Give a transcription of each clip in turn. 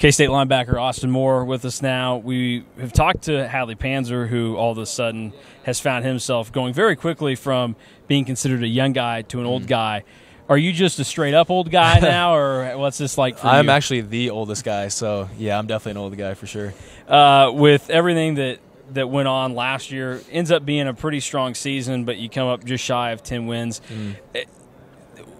K-State linebacker Austin Moore with us now. We have talked to Hadley Panzer, who all of a sudden has found himself going very quickly from being considered a young guy to an old guy. Are you just a straight-up old guy now, or what's this like for you? I'm actually the oldest guy, so, yeah, I'm definitely an old guy for sure. With everything that went on last year, ends up being a pretty strong season, but you come up just shy of 10 wins.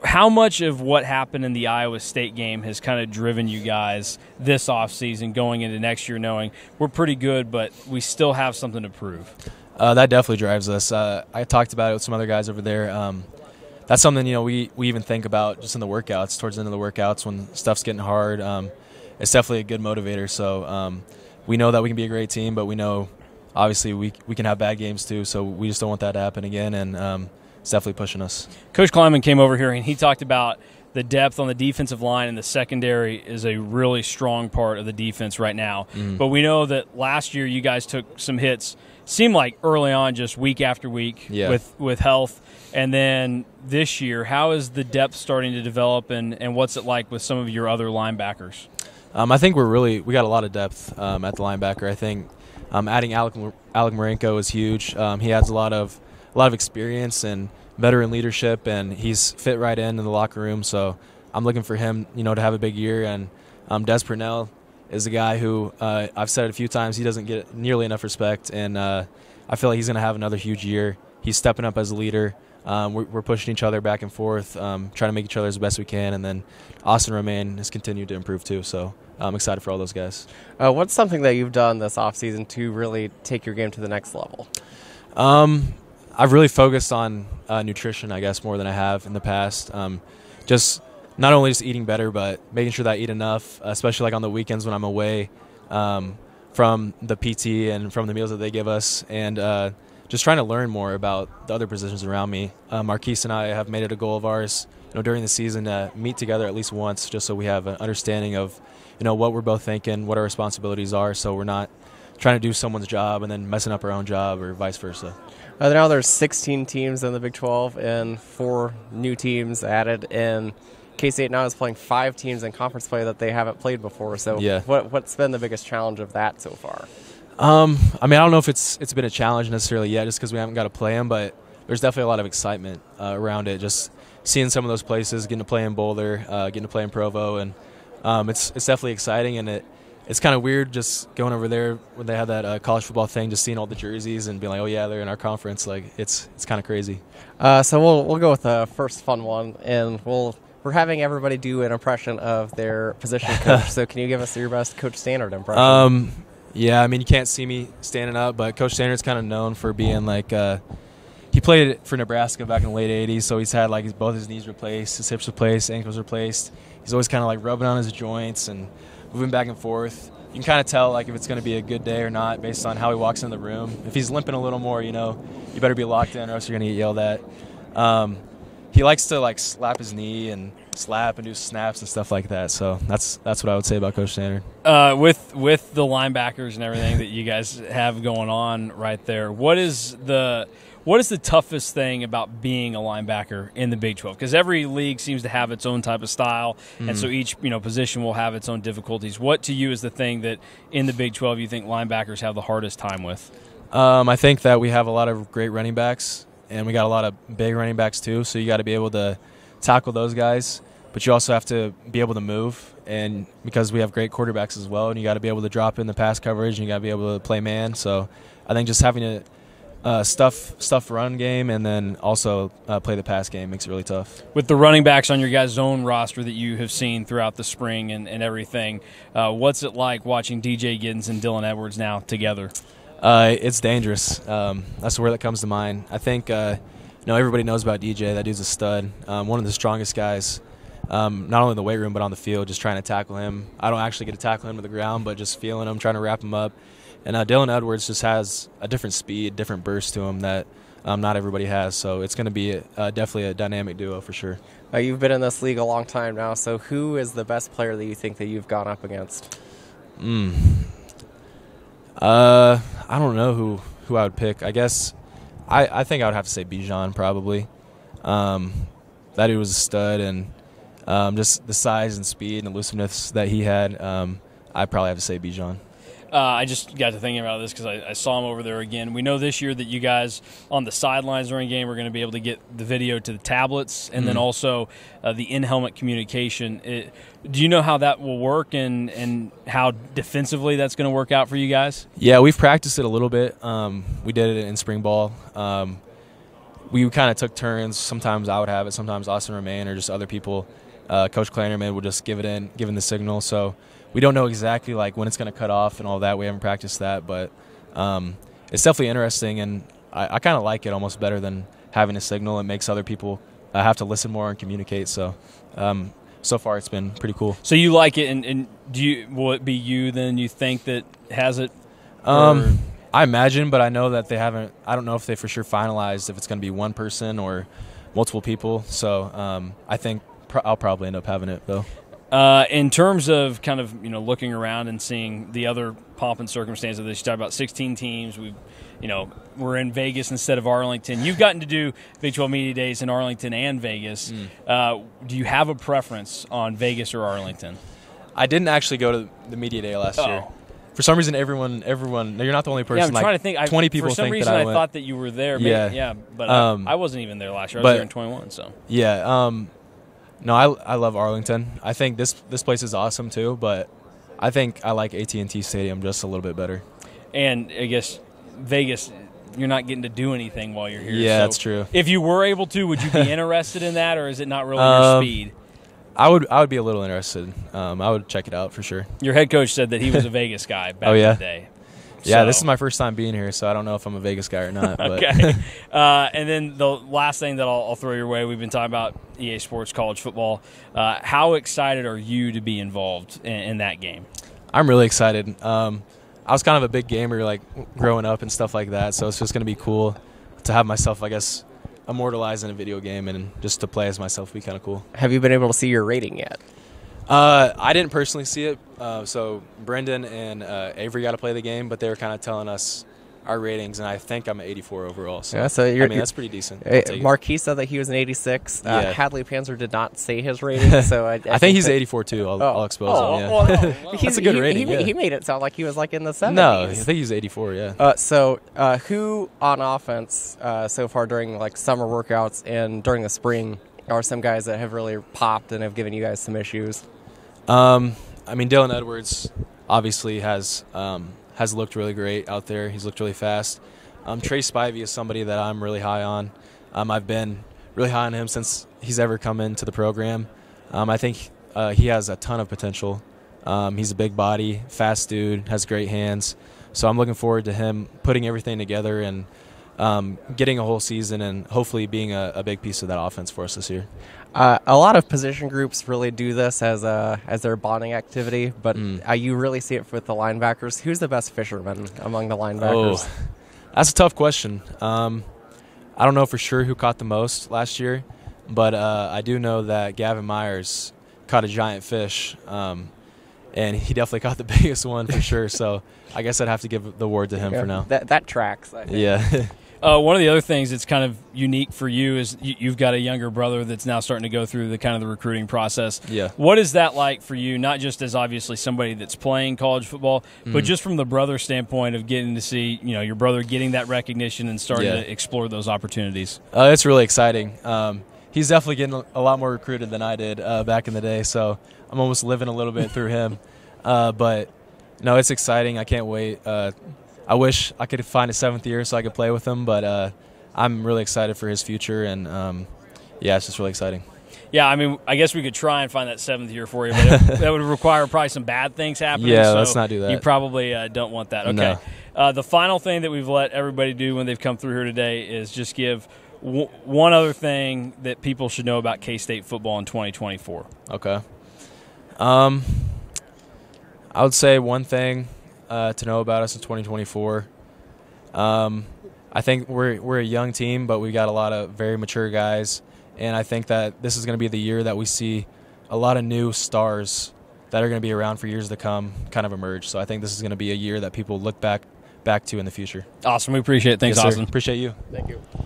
How much of what happened in the Iowa State game has kind of driven you guys this offseason going into next year, knowing we're pretty good, but we still have something to prove? That definitely drives us. I talked about it with some other guys over there. That's something, you know, we even think about just in the workouts, towards the end of the workouts when stuff's getting hard. It's definitely a good motivator. So we know that we can be a great team, but we know obviously we can have bad games too. So we just don't want that to happen again. And it's definitely pushing us. Coach Kleinman came over here and he talked about the depth on the defensive line, and the secondary is a really strong part of the defense right now. But we know that last year you guys took some hits, seemed like early on, just week after week with health. And then this year, how is the depth starting to develop, and what's it like with some of your other linebackers? I think we got a lot of depth at the linebacker. I think adding Alec Marenko is huge. He has a lot of experience and veteran leadership, and he's fit right in the locker room. So I'm looking for him, you know, to have a big year. And Des Pernell is a guy who I've said it a few times, he doesn't get nearly enough respect, and I feel like he's going to have another huge year. He's stepping up as a leader. We're pushing each other back and forth, trying to make each other as best we can. And then Austin Romain has continued to improve too, so I'm excited for all those guys. What's something that you've done this offseason to really take your game to the next level? I've really focused on nutrition, I guess, more than I have in the past. Just not only just eating better, but making sure that I eat enough, especially like on the weekends when I'm away from the PT and from the meals that they give us. And just trying to learn more about the other positions around me. Marquise and I have made it a goal of ours, you know, during the season to meet together at least once, just so we have an understanding of, you know, what we're both thinking, what our responsibilities are, so we're not trying to do someone's job and then messing up our own job or vice versa. Now there's 16 teams in the Big 12 and 4 new teams added, and K-State now is playing 5 teams in conference play that they haven't played before. So what's been the biggest challenge of that so far? I mean, I don't know if it's been a challenge necessarily yet, just because we haven't got to play them, but there's definitely a lot of excitement around it. Just seeing some of those places, getting to play in Boulder, getting to play in Provo, and it's definitely exciting, and it's kind of weird just going over there when they have that college football thing, just seeing all the jerseys and being like, oh yeah, they're in our conference. Like it's kind of crazy. So we'll go with the first fun one, and we're having everybody do an impression of their position coach. So can you give us your best Coach Standard impression? Yeah, I mean, you can't see me standing up, but Coach Standard's kind of known for being like, he played for Nebraska back in the late 80s, so he's had like both his knees replaced, his hips replaced, ankles replaced. He's always kind of like rubbing on his joints and moving back and forth. You can kind of tell like if it's going to be a good day or not based on how he walks in the room. If he's limping a little more, you know, you better be locked in or else you're going to get yelled at. He likes to like slap his knee and slap and do snaps and stuff like that. So that's what I would say about Coach Standard. With the linebackers and everything that you guys have going on right there, what is the toughest thing about being a linebacker in the Big 12? Because every league seems to have its own type of style, and so each position will have its own difficulties. What to you is the thing that in the Big 12 you think linebackers have the hardest time with? I think that we have a lot of great running backs, and we got a lot of big running backs too, so you got to be able to tackle those guys, but you also have to be able to move, and because we have great quarterbacks as well, and you got to be able to drop in the pass coverage, and you got to be able to play man. So I think just having to stuff run game and then also play the pass game makes it really tough. With the running backs on your guys' own roster that you have seen throughout the spring and everything, what's it like watching DJ Giddens and Dylan Edwards now together? It's dangerous. That's the word that comes to mind. I think everybody knows about DJ. That dude's a stud. One of the strongest guys, not only in the weight room but on the field, just trying to tackle him. I don't actually get to tackle him to the ground, but just feeling him, trying to wrap him up. And Dylan Edwards just has a different speed, different burst to him that not everybody has. So it's going to be definitely a dynamic duo for sure. You've been in this league a long time now, so who is the best player that you think that you've gone up against? I don't know who I would pick. I guess I think I would have to say Bijan probably. That dude was a stud, and just the size and speed and elusiveness that he had I probably have to say Bijan. I just got to thinking about this because I saw him over there again. We know this year that you guys on the sidelines during game are going to be able to get the video to the tablets and then also the in-helmet communication. Do you know how that will work and how defensively that's going to work out for you guys? Yeah, we've practiced it a little bit. We did it in spring ball. We kind of took turns. Sometimes I would have it, sometimes Austin Romain or just other people. Coach Klannerman would just give in the signal. So we don't know exactly like when it's going to cut off and all that. We haven't practiced that, but it's definitely interesting, and I kind of like it almost better than having a signal. It makes other people have to listen more and communicate. So so far it's been pretty cool. So you like it, and will it be you then you think that has it? I imagine, but I know that they haven't. I don't know if they for sure finalized if it's going to be one person or multiple people. So I think I'll probably end up having it though. In terms of kind of looking around and seeing the other pomp and circumstance of this, you talked about 16 teams. We're in Vegas instead of Arlington. You've gotten to do Big 12 Media Days in Arlington and Vegas. Do you have a preference on Vegas or Arlington? I didn't actually go to the media day last year. For some reason, everyone, you're not the only person. Yeah, I'm trying to think. 20 people think that I went. For some reason, I thought that you were there. Maybe, yeah. But I wasn't even there last year. I was there in 21. So yeah. No, I love Arlington. I think this place is awesome too, but I think I like AT&T Stadium just a little bit better. And I guess Vegas, you're not getting to do anything while you're here. Yeah, so that's true. If you were able to, would you be interested in that, or is it not really your speed? I would be a little interested. I would check it out for sure. Your head coach said that he was a Vegas guy back in the day. Yeah, this is my first time being here, so I don't know if I'm a Vegas guy or not. Okay. And then the last thing that I'll throw your way, we've been talking about EA Sports college football. How excited are you to be involved in that game? I'm really excited. I was kind of a big gamer, like growing up and stuff like that, so it's just going to be cool to have myself, I guess, immortalized in a video game, and just to play as myself would be kind of cool. Have you been able to see your rating yet? I didn't personally see it, so Brendan and Avery got to play the game, but they were kind of telling us our ratings, and I think I'm an 84 overall. So, that's pretty decent. Marquise said that he was an 86. Hadley Panzer did not say his rating, so I think he's 84 too. I'll expose him. Yeah. Well, that's a good rating. He made it sound like he was like in the 70s. No, I think he's 84. Yeah. So who on offense so far during like summer workouts and during the spring are some guys that have really popped and have given you guys some issues? I mean, Dylan Edwards obviously has looked really great out there. He's looked really fast. Trey Spivey is somebody that I'm really high on. I've been really high on him since he's ever come into the program. I think he has a ton of potential. He's a big body, fast dude, has great hands. So I'm looking forward to him putting everything together and getting a whole season and hopefully being a big piece of that offense for us this year. A lot of position groups really do this as their bonding activity, but you really see it with the linebackers. Who's the best fisherman among the linebackers? Oh, that's a tough question. I don't know for sure who caught the most last year, but I do know that Gavin Myers caught a giant fish, and he definitely caught the biggest one for sure. So I guess I'd have to give the award to him for now. That tracks, I think. Yeah. One of the other things that's kind of unique for you is you've got a younger brother that's now starting to go through the kind of the recruiting process. Yeah. What is that like for you, not just as obviously somebody that's playing college football, but just from the brother standpoint of getting to see, your brother getting that recognition and starting to explore those opportunities? It's really exciting. He's definitely getting a lot more recruited than I did back in the day, so I'm almost living a little bit through him. But, no, it's exciting. I can't wait. I wish I could find a seventh year so I could play with him, but I'm really excited for his future, and, it's just really exciting. Yeah, I mean, I guess we could try and find that seventh year for you, but that would require probably some bad things happening. Yeah, so let's not do that. You probably don't want that. Okay. No. The final thing that we've let everybody do when they've come through here today is just give one other thing that people should know about K-State football in 2024. Okay. I would say one thing to know about us in 2024. I think we're a young team, but we've got a lot of very mature guys, and I think that this is going to be the year that we see a lot of new stars that are going to be around for years to come kind of emerge. So I think this is going to be a year that people look back to in the future. Awesome. We appreciate it. Thanks, Austin. Appreciate you. Thank you.